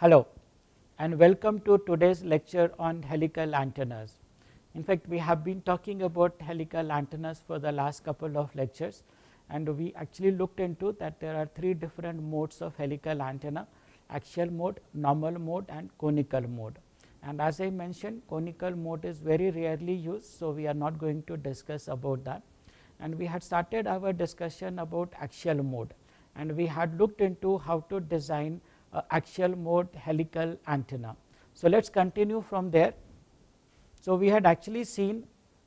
Hello and welcome to today's lecture on helical antennas. In fact, we have been talking about helical antennas for the last couple of lectures, and we actually looked into that there are three different modes of helical antenna: axial mode, normal mode and conical mode. And as I mentioned, conical mode is very rarely used, so we are not going to discuss about that. And we had started our discussion about axial mode, and we had looked into how to design axial mode helical antenna. So let us continue from there. So we had actually seen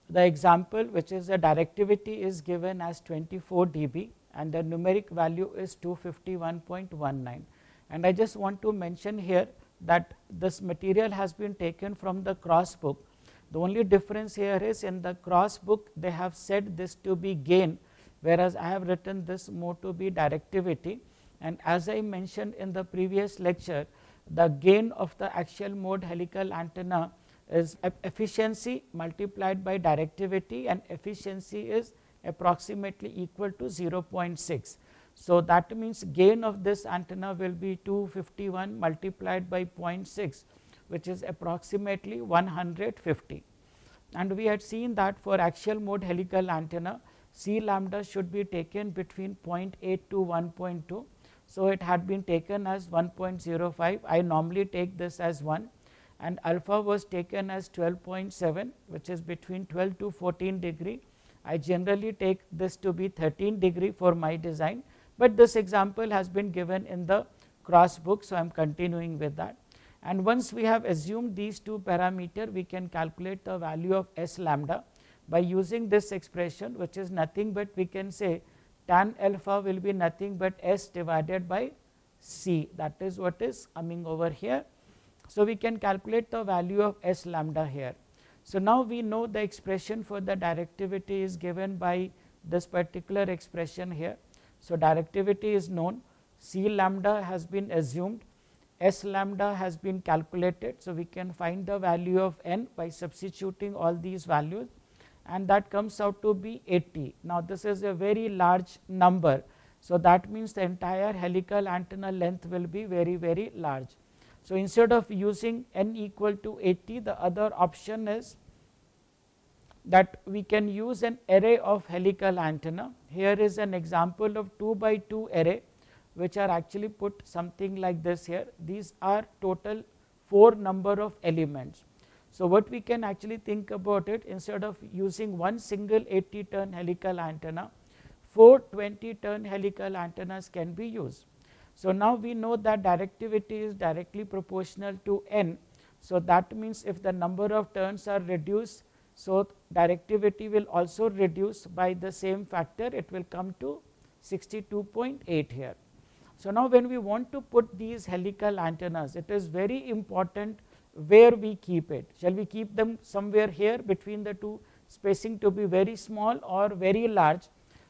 the example, which is the directivity is given as 24 dB and the numeric value is 251.19, and I just want to mention here that this material has been taken from the cross book. The only difference here is in the cross book they have said this to be gain, whereas I have written this more to be directivity. And as I mentioned in the previous lecture, the gain of the axial mode helical antenna is efficiency multiplied by directivity, and efficiency is approximately equal to 0.6. So that means gain of this antenna will be 251 multiplied by 0.6, which is approximately 150. And we had seen that for axial mode helical antenna, C lambda should be taken between 0.8 to 1.2. So it had been taken as 1.05, I normally take this as 1, and alpha was taken as 12.7, which is between 12 to 14 degree. I generally take this to be 13 degree for my design, but this example has been given in the cross book, so I am continuing with that. And once we have assumed these two parameters, we can calculate the value of S lambda by using this expression, which is nothing but we can say tan alpha will be nothing but S divided by C, that is what is coming over here. So we can calculate the value of S lambda here. So now we know the expression for the directivity is given by this particular expression here. So directivity is known, C lambda has been assumed, S lambda has been calculated. So we can find the value of N by substituting all these values, and that comes out to be 80. Now this is a very large number, so that means the entire helical antenna length will be very large. So instead of using N equal to 80, the other option is that we can use an array of helical antenna. Here is an example of 2 by 2 array, which are actually put something like this here. These are total 4 number of elements. So what we can actually think about it, instead of using one single 80 turn helical antenna, 4 20 turn helical antennas can be used. So now we know that directivity is directly proportional to N. So that means if the number of turns are reduced, so directivity will also reduce by the same factor, it will come to 62.8 here. So now when we want to put these helical antennas, it is very important where we keep it. Shall we keep them somewhere here between the two, spacing to be very small or very large?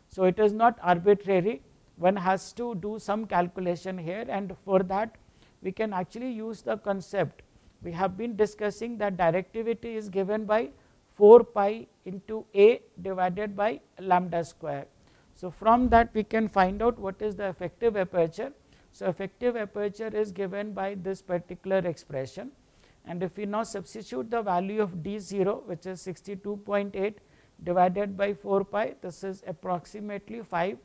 So it is not arbitrary, one has to do some calculation here, and for that we can actually use the concept. We have been discussing that directivity is given by 4 pi into A divided by lambda square. So from that we can find out what is the effective aperture. So effective aperture is given by this particular expression. And if we now substitute the value of D0, which is 62.8 divided by 4 pi, this is approximately 5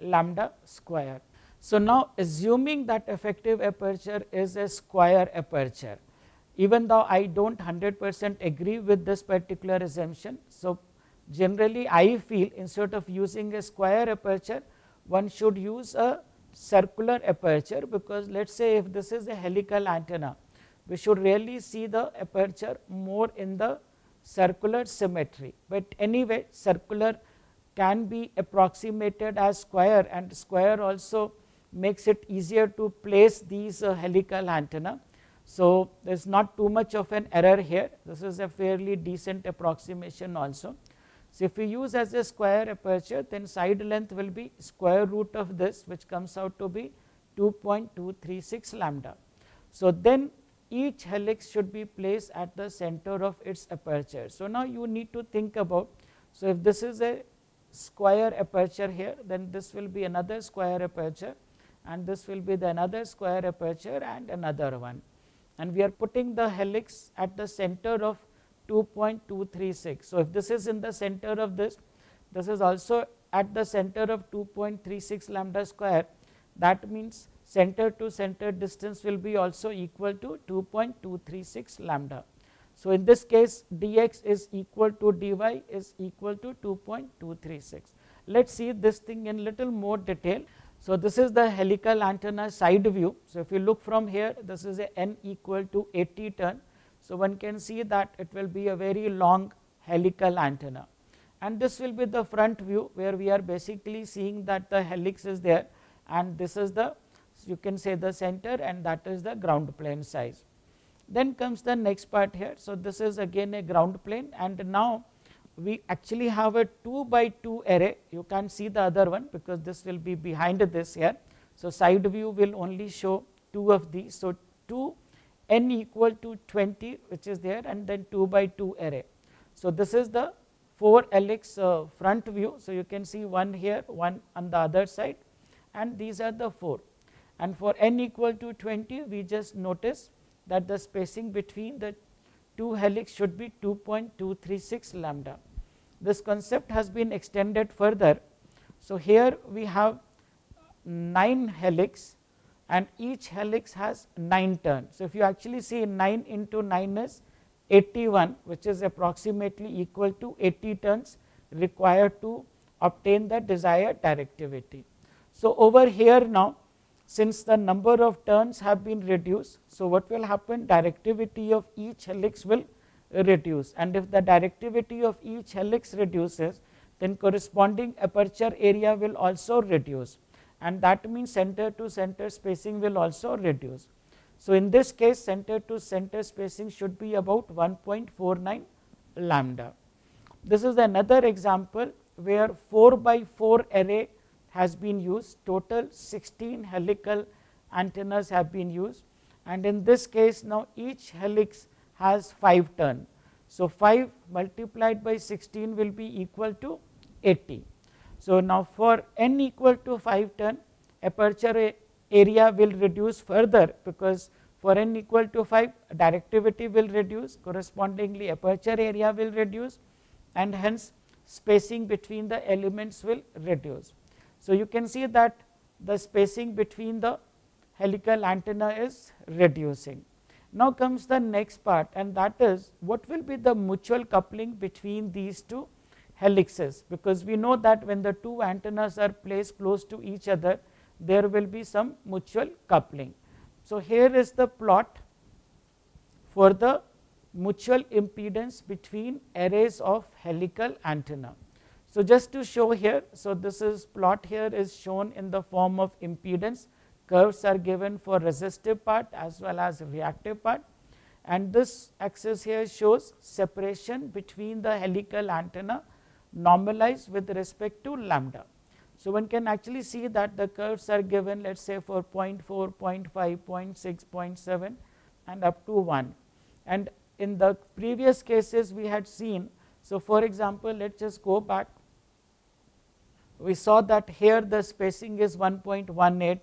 lambda square. So now assuming that effective aperture is a square aperture, even though I do not 100% agree with this particular assumption. So generally I feel instead of using a square aperture, one should use a circular aperture, because let us say if this is a helical antenna, we should really see the aperture more in the circular symmetry. But anyway, circular can be approximated as square, and square also makes it easier to place these helical antenna. So there is not too much of an error here, this is a fairly decent approximation also. So if we use as a square aperture, then side length will be square root of this, which comes out to be 2.236 lambda. So then each helix should be placed at the center of its aperture. So now you need to think about, so if this is a square aperture here, then this will be another square aperture, and this will be the another square aperture and another one. And we are putting the helix at the center of 2.236. So, if this is in the center of this, this is also at the center of 2.36 lambda square, that means center to center distance will be also equal to 2.236 lambda. So, in this case dx is equal to dy is equal to 2.236. Let us see this thing in little more detail. So, this is the helical antenna side view. So, if you look from here, this is a n equal to 80 turn. So, one can see that it will be a very long helical antenna, and this will be the front view where we are basically seeing that the helix is there and this is the, you can say, the center, and that is the ground plane size. Then comes the next part here. So, this is again a ground plane, and now we actually have a 2 by 2 array. You can't see the other one because this will be behind this here. So, side view will only show 2 of these. So, 2 n equal to 20 which is there, and then 2 by 2 array. So, this is the 4 helix front view. So, you can see one here, one on the other side, and these are the 4. And for n equal to 20, we just notice that the spacing between the 2 helix should be 2.236 lambda. This concept has been extended further. So, here we have 9 helix and each helix has 9 turns. So, if you actually see 9 into 9 is 81, which is approximately equal to 80 turns required to obtain the desired directivity. So, over here now, since the number of turns have been reduced, so what will happen? Directivity of each helix will reduce, and if the directivity of each helix reduces, then corresponding aperture area will also reduce, and that means center to center spacing will also reduce. So, in this case center to center spacing should be about 1.49 lambda. This is another example where 4 by 4 array has been used, total 16 helical antennas have been used, and in this case now each helix has 5 turn. So, 5 multiplied by 16 will be equal to 80. So, now for n equal to 5 turn, aperture area will reduce further, because for n equal to 5 directivity will reduce, correspondingly aperture area will reduce, and hence spacing between the elements will reduce. So, you can see that the spacing between the helical antenna is reducing. Now comes the next part, and that is what will be the mutual coupling between these 2 helixes, because we know that when the 2 antennas are placed close to each other, there will be some mutual coupling. So, here is the plot for the mutual impedance between arrays of helical antenna. So, just to show here, so this is plot here is shown in the form of impedance, curves are given for resistive part as well as reactive part, and this axis here shows separation between the helical antenna normalized with respect to lambda. So, one can actually see that the curves are given, let us say for 0.4, 0.5, 0.6, 0.7 and up to 1, and in the previous cases we had seen. So, for example, let us just go back. We saw that here the spacing is 1.18,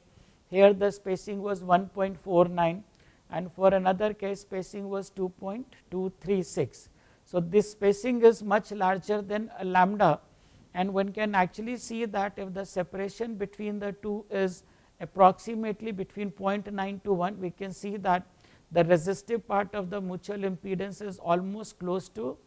here the spacing was 1.49, and for another case spacing was 2.236. So, this spacing is much larger than a lambda, and one can actually see that if the separation between the 2 is approximately between 0.9 to 1, we can see that the resistive part of the mutual impedance is almost close to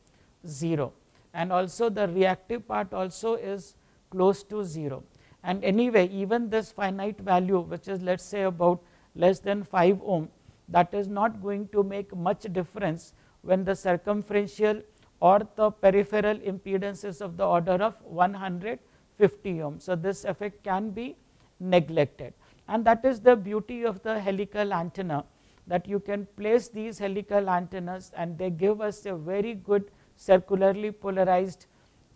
0, and also the reactive part also is close to 0. And anyway, even this finite value, which is let us say about less than 5 ohm, that is not going to make much difference when the circumferential or the peripheral impedance is of the order of 150 ohm. So, this effect can be neglected, and that is the beauty of the helical antenna, that you can place these helical antennas and they give us a very good circularly polarized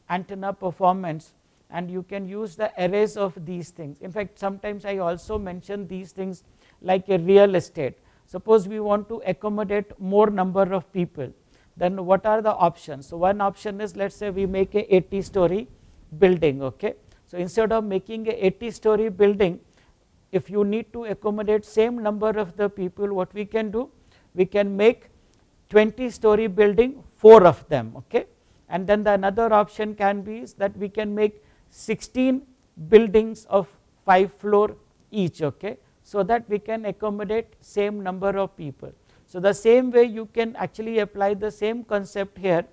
antenna performance, and you can use the arrays of these things. In fact, sometimes I also mention these things like a real estate. Suppose we want to accommodate more number of people, then what are the options? So, one option is, let us say we make a 80-story building. Okay. So, instead of making a 80-story building, if you need to accommodate same number of the people, what we can do, we can make 20-story building, 4 of them, okay. And then the another option can be is that we can make 16 buildings of 5 floor each, okay, so that we can accommodate same number of people. So the same way you can actually apply the same concept here,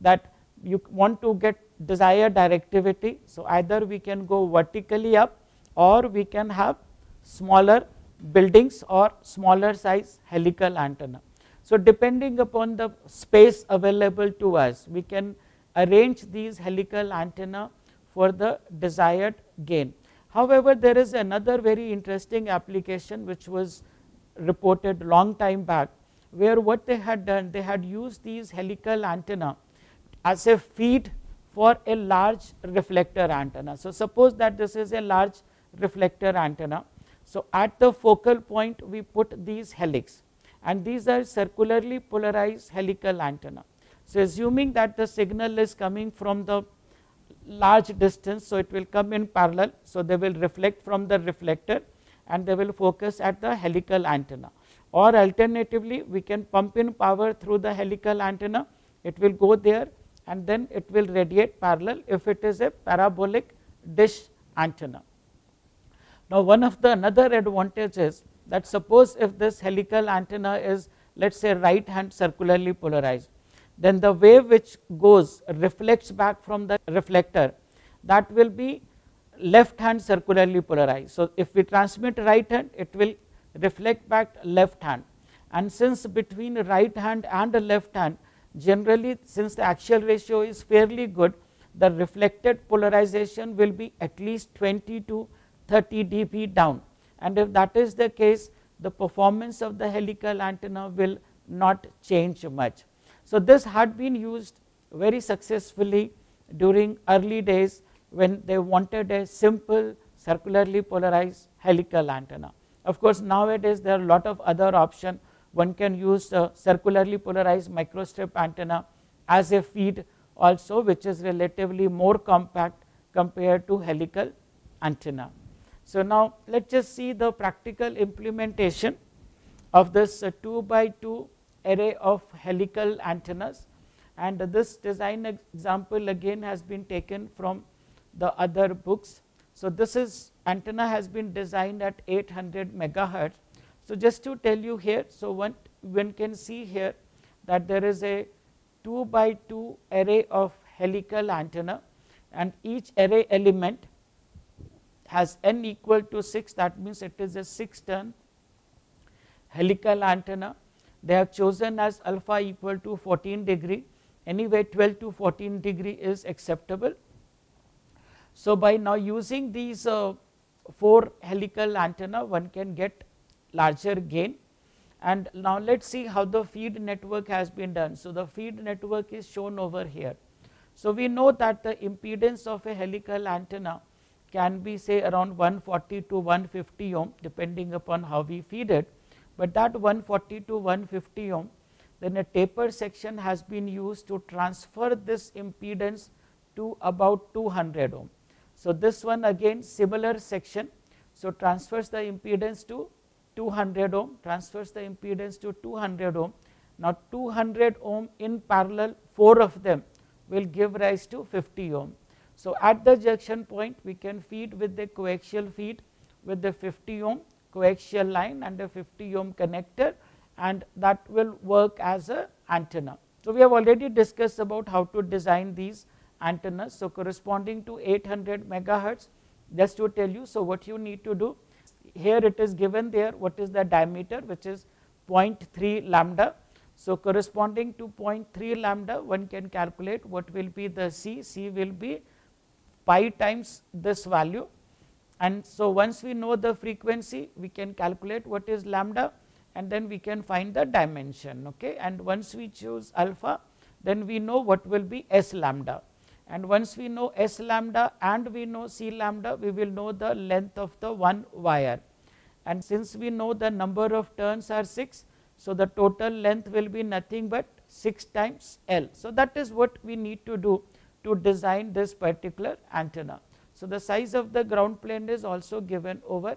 that you want to get desired directivity, so either we can go vertically up or we can have smaller buildings or smaller size helical antenna. So depending upon the space available to us, we can arrange these helical antenna for the desired gain. However, there is another very interesting application which was reported long time back, where what they had done, they had used these helical antenna as a feed for a large reflector antenna. So suppose that this is a large reflector antenna. So at the focal point we put these helix, and these are circularly polarized helical antenna. So assuming that the signal is coming from the large distance, so it will come in parallel, so they will reflect from the reflector and they will focus at the helical antenna. Or alternatively, we can pump in power through the helical antenna, it will go there and then it will radiate parallel if it is a parabolic dish antenna. Now one of the another advantage is that suppose if this helical antenna is, let us say, right hand circularly polarized, then the wave which goes reflects back from the reflector, that will be left hand circularly polarized. So if we transmit right hand, it will reflect back left hand, and since between right hand and the left hand, generally since the axial ratio is fairly good, the reflected polarization will be at least 20 to 30 dB down. And if that is the case, the performance of the helical antenna will not change much. So this had been used very successfully during early days when they wanted a simple circularly polarized helical antenna. Of course nowadays there are a lot of other options. One can use a circularly polarized microstrip antenna as a feed also, which is relatively more compact compared to helical antenna. So now let us just see the practical implementation of this 2x2 array of helical antennas, and this design example again has been taken from the other books. So this is antenna has been designed at 800 MHz. So just to tell you here, so one can see here that there is a 2x2 array of helical antenna, and each array element has n equal to 6, that means it is a 6-turn helical antenna. They have chosen as alpha equal to 14 degree, anyway 12 to 14 degree is acceptable. So by now using these 4 helical antenna, one can get larger gain. And now let us see how the feed network has been done. So the feed network is shown over here. So we know that the impedance of a helical antenna can be, say, around 140 to 150 ohm depending upon how we feed it, but that 140 to 150 ohm, then a taper section has been used to transfer this impedance to about 200 ohm. So this one again similar section, so transfers the impedance to 200 ohm, transfers the impedance to 200 ohm. Now 200 ohm in parallel, 4 of them will give rise to 50 ohm. So at the junction point we can feed with the coaxial feed with the 50 ohm coaxial line and a 50 ohm connector, and that will work as a antenna. So we have already discussed about how to design these antennas. So corresponding to 800 MHz, just to tell you, so what you need to do, here it is given there what is the diameter, which is 0.3 lambda. So corresponding to 0.3 lambda, one can calculate what will be the C. C will be pi times this value, and so once we know the frequency, we can calculate what is lambda, and then we can find the dimension, okay. And once we choose alpha, then we know what will be S lambda, and once we know S lambda and we know C lambda, we will know the length of the one wire. And since we know the number of turns are 6, so the total length will be nothing but 6 times L. So that is what we need to do to design this particular antenna. So the size of the ground plane is also given over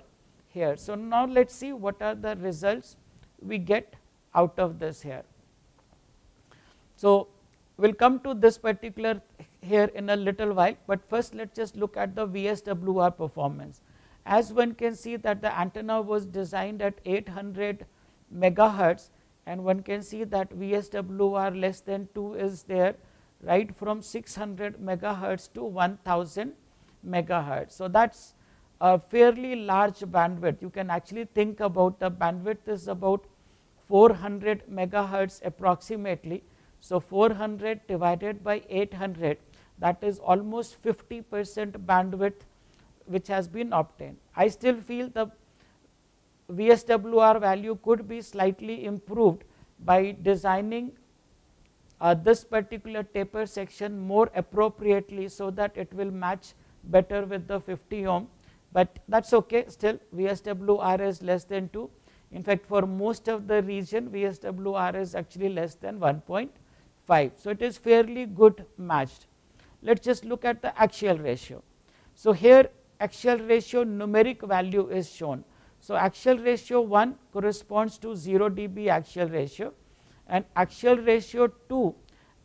here. So now let us see what are the results we get out of this here. So we will come to this particular here in a little while, but first let us just look at the VSWR performance. As one can see that the antenna was designed at 800 megahertz and one can see that VSWR less than 2 is there, right from 600 megahertz to 1000 megahertz. So that is a fairly large bandwidth. You can actually think about the bandwidth is about 400 megahertz approximately. So 400 divided by 800, that is almost 50% bandwidth which has been obtained. I still feel the VSWR value could be slightly improved by designing this particular taper section more appropriately so that it will match better with the 50 ohm, but that is okay. Still VSWR is less than 2. In fact, for most of the region VSWR is actually less than 1.5. So it is fairly good matched. Let us just look at the axial ratio. So here axial ratio numeric value is shown. So axial ratio 1 corresponds to 0 dB axial ratio and axial ratio 2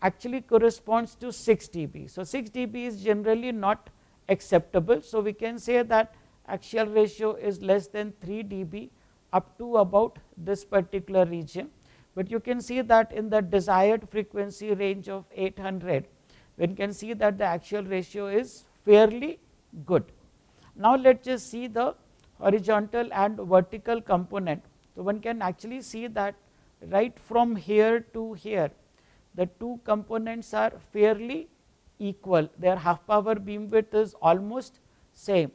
actually corresponds to 6 dB. So 6 dB is generally not acceptable. So we can say that axial ratio is less than 3 dB up to about this particular region, but you can see that in the desired frequency range of 800 one can see that the axial ratio is fairly good. Now let us just see the horizontal and vertical component. So one can actually see that right from here to here the two components are fairly equal, their half power beam width is almost same,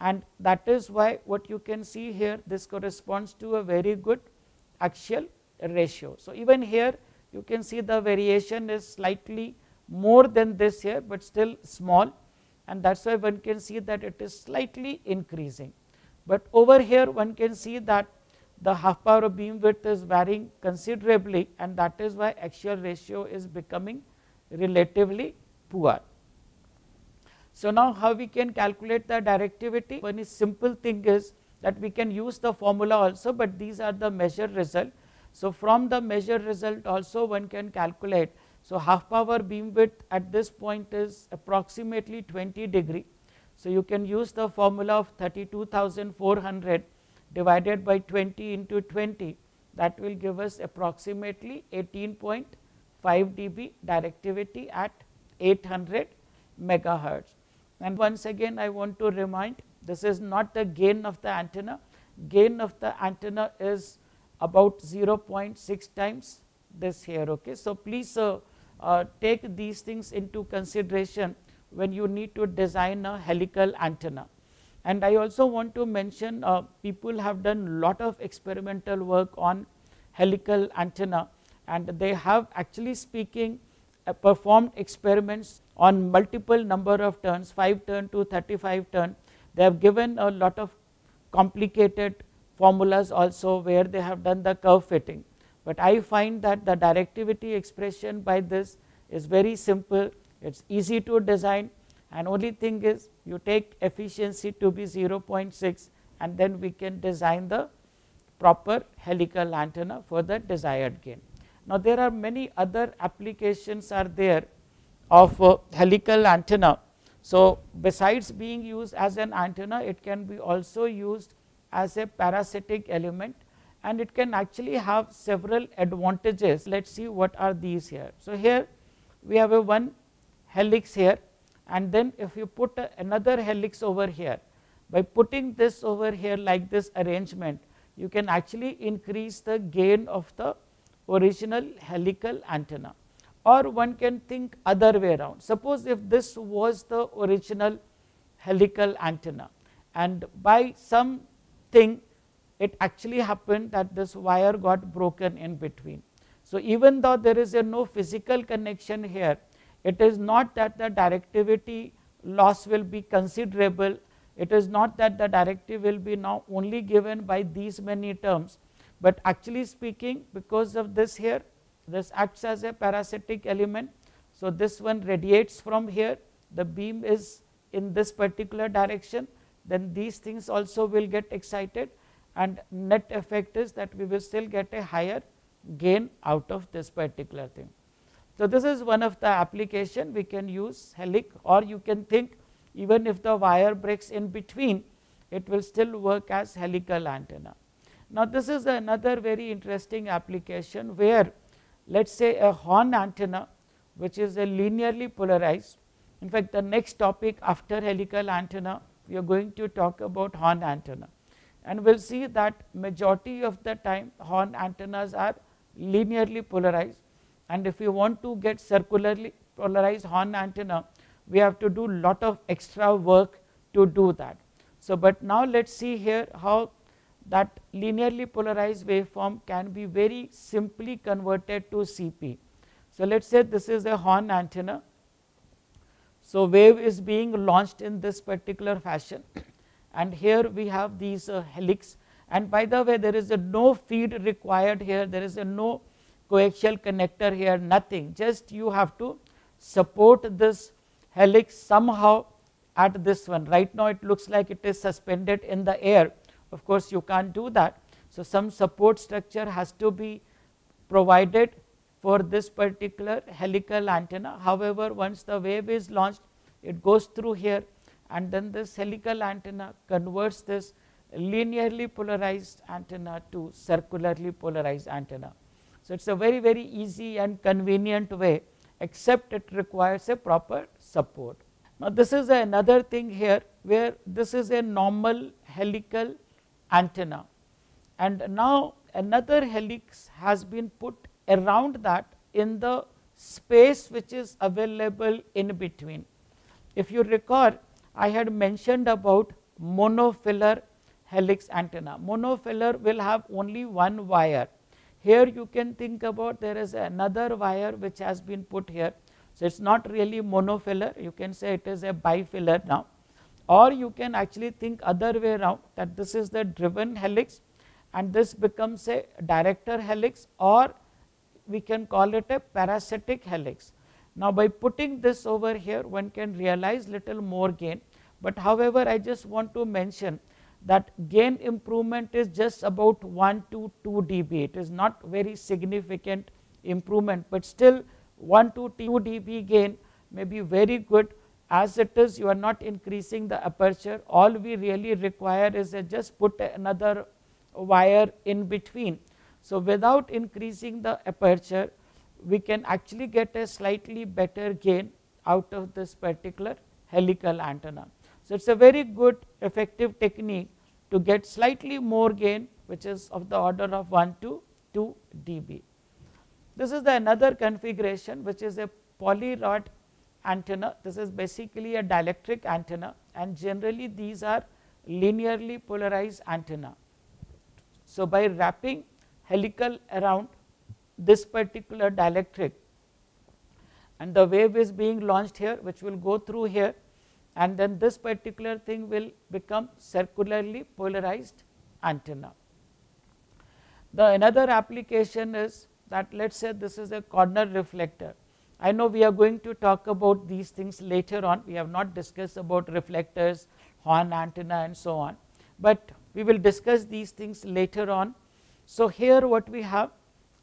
and that is why what you can see here, this corresponds to a very good axial ratio. So even here you can see the variation is slightly more than this here, but still small, and that is why one can see that it is slightly increasing. But over here one can see that the half power beam width is varying considerably, and that is why axial ratio is becoming relatively poor. So now how we can calculate the directivity? One is simple thing is that we can use the formula also, but these are the measured result. So from the measured result also one can calculate. So half power beam width at this point is approximately 20 degree. So you can use the formula of 32,400 divided by 20 into 20, that will give us approximately 18.5 dB directivity at 800 megahertz. And once again I want to remind, this is not the gain of the antenna. Gain of the antenna is about 0.6 times this here, okay. So please take these things into consideration when you need to design a helical antenna. And I also want to mention people have done lot of experimental work on helical antenna, and they have actually speaking performed experiments on multiple number of turns, 5 turn to 35 turn. They have given a lot of complicated formulas also where they have done the curve fitting, but I find that the directivity expression by this is very simple, it is easy to design, and only thing is you take efficiency to be 0.6 and then we can design the proper helical antenna for the desired gain. Now there are many other applications are there of helical antenna. So besides being used as an antenna, it can be also used as a parasitic element, and it can actually have several advantages. Let us see what are these here. So here we have a one helix here, and then if you put another helix over here, by putting this over here like this arrangement, you can actually increase the gain of the original helical antenna. Or one can think other way around. Suppose if this was the original helical antenna and by some thing it actually happened that this wire got broken in between. So even though there is a no physical connection here, it is not that the directivity loss will be considerable, it is not that the directive will be now only given by these many terms, but actually speaking because of this here, this acts as a parasitic element. So this one radiates from here, the beam is in this particular direction, then these things also will get excited, and net effect is that we will still get a higher gain out of this particular thing. So this is one of the application. We can use helic, or you can think even if the wire breaks in between, it will still work as helical antenna. Now this is another very interesting application where, let us say, a horn antenna which is a linearly polarized. In fact, the next topic after helical antenna, we are going to talk about horn antenna, and we will see that majority of the time horn antennas are linearly polarized, and if you want to get circularly polarized horn antenna, we have to do lot of extra work to do that. So, but now let us see here how that linearly polarized waveform can be very simply converted to CP. So, let us say this is a horn antenna. So, wave is being launched in this particular fashion, and here we have these helix, and by the way there is a no feed required here, there is a no coaxial connector here, nothing, just you have to support this helix somehow at this one. Right now it looks like it is suspended in the air, of course you can't do that. So, some support structure has to be provided for this particular helical antenna. However, once the wave is launched, it goes through here, and then this helical antenna converts this linearly polarized antenna to circularly polarized antenna. So, it is a very easy and convenient way, except it requires a proper support. Now, this is another thing here where this is a normal helical antenna, and now another helix has been put around that in the space which is available in between. If you recall, I had mentioned about monofillar helix antenna. Monofillar will have only one wire. Here you can think about there is another wire which has been put here. So, it is not really monofillar, you can say it is a bifillar now, or you can actually think other way around, that this is the driven helix and this becomes a director helix, or we can call it a parasitic helix. Now, by putting this over here, one can realize little more gain, but however I just want to mention that gain improvement is just about 1 to 2 dB. It is not very significant improvement, but still 1 to 2 dB gain may be very good. As it is, you are not increasing the aperture, all we really require is just put another wire in between. So, without increasing the aperture, we can actually get a slightly better gain out of this particular helical antenna. So, it is a very good effective technique to get slightly more gain, which is of the order of 1 to 2 dB. This is the another configuration which is a polyrod antenna. This is basically a dielectric antenna, and generally these are linearly polarized antenna. So, by wrapping helical around this particular dielectric, and the wave is being launched here which will go through here, and then this particular thing will become circularly polarized antenna. The another application is that, let us say this is a corner reflector. I know we are going to talk about these things later on, we have not discussed about reflectors, horn antenna and so on, but we will discuss these things later on. So, here what we have,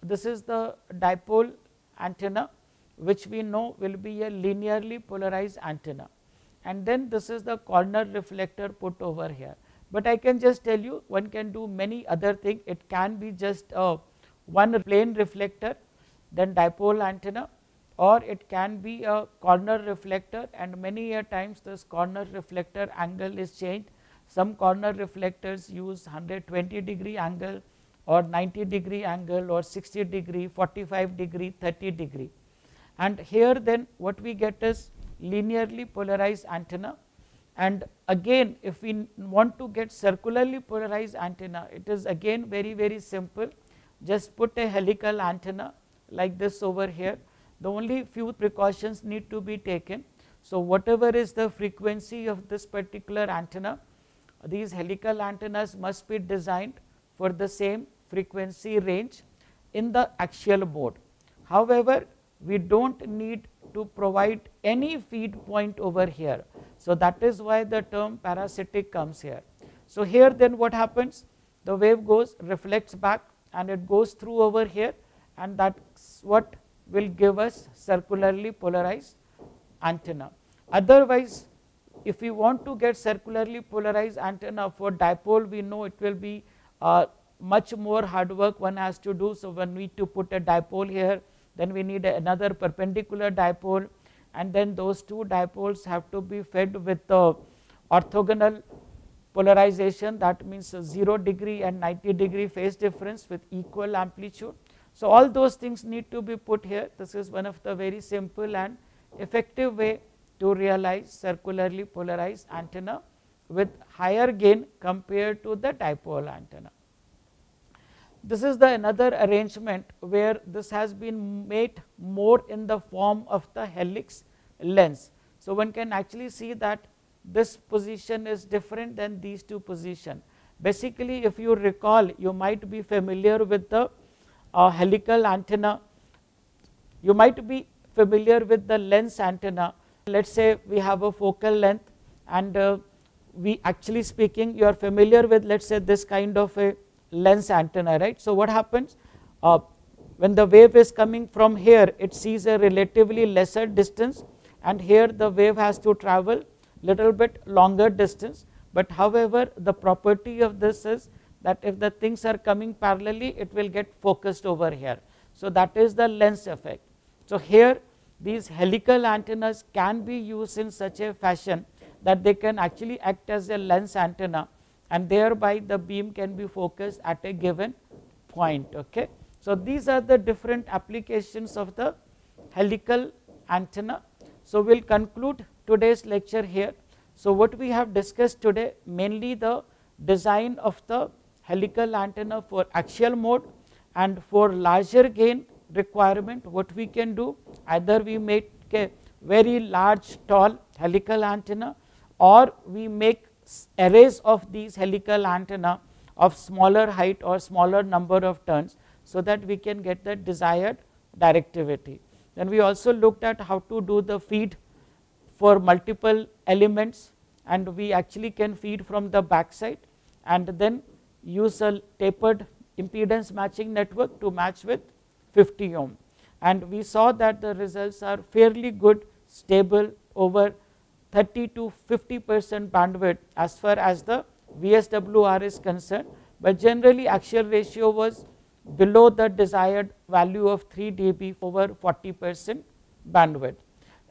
this is the dipole antenna which we know will be a linearly polarized antenna, and then this is the corner reflector put over here. But I can just tell you, one can do many other things. It can be just one plane reflector, then dipole antenna, or it can be a corner reflector, and many a times this corner reflector angle is changed. Some corner reflectors use 120 degree angle, or 90 degree angle, or 60 degree, 45 degree, 30 degree. And here then what we get is linearly polarized antenna, and again if we want to get circularly polarized antenna, it is again very simple. Just put a helical antenna like this over here. The only few precautions need to be taken. So, whatever is the frequency of this particular antenna, these helical antennas must be designed for the same frequency range in the axial mode. However, we don't need to provide any feed point over here. So that is why the term parasitic comes here. So here then what happens? The wave goes, reflects back and it goes through over here, and that's what will give us circularly polarized antenna. Otherwise, if we want to get circularly polarized antenna for dipole, we know it will be much more hard work one has to do. So one need to put a dipole here, then we need another perpendicular dipole, and then those two dipoles have to be fed with the orthogonal polarization, that means 0 degree and 90 degree phase difference with equal amplitude. So all those things need to be put here. This is one of the very simple and effective way to realize circularly polarized antenna with higher gain compared to the dipole antenna. This is the another arrangement where this has been made more in the form of the helix lens. So one can actually see that this position is different than these two positions. Basically, if you recall, you might be familiar with the helical antenna, you might be familiar with the lens antenna. Let us say we have a focal length, and we actually speaking, you are familiar with, let us say, this kind of a lens antenna, right. So what happens? When the wave is coming from here, it sees a relatively lesser distance, and here the wave has to travel little bit longer distance. But however, the property of this is that if the things are coming parallelly, it will get focused over here. So that is the lens effect. So here these helical antennas can be used in such a fashion that they can actually act as a lens antenna, and thereby the beam can be focused at a given point. Okay. So these are the different applications of the helical antenna. So we will conclude today's lecture here. So what we have discussed today, mainly the design of the helical antenna for axial mode, and for larger gain requirement what we can do, either we make a very large tall helical antenna, or we make arrays of these helical antenna of smaller height or smaller number of turns, so that we can get the desired directivity. Then we also looked at how to do the feed for multiple elements, and we actually can feed from the backside and then use a tapered impedance matching network to match with 50 ohm. And we saw that the results are fairly good, stable, over 30 to 50% bandwidth as far as the VSWR is concerned, but generally axial ratio was below the desired value of 3 dB, over 40% bandwidth.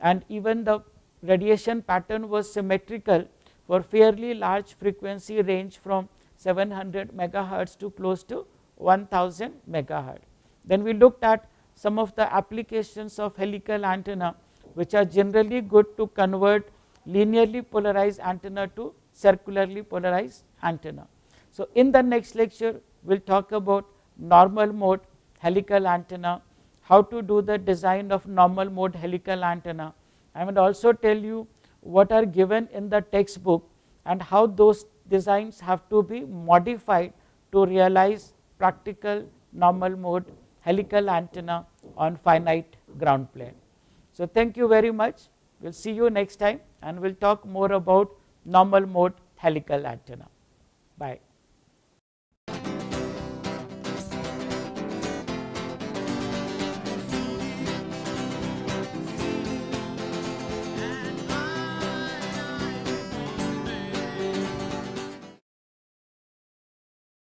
And even the radiation pattern was symmetrical for fairly large frequency range from 700 megahertz to close to 1000 megahertz. Then we looked at some of the applications of helical antenna, which are generally good to convert linearly polarized antenna to circularly polarized antenna. So in the next lecture, we will talk about normal mode helical antenna, how to do the design of normal mode helical antenna. I will also tell you what are given in the textbook and how those designs have to be modified to realize practical normal mode helical antenna on finite ground plane. So thank you very much. We will see you next time, and we will talk more about normal mode helical antenna. Bye.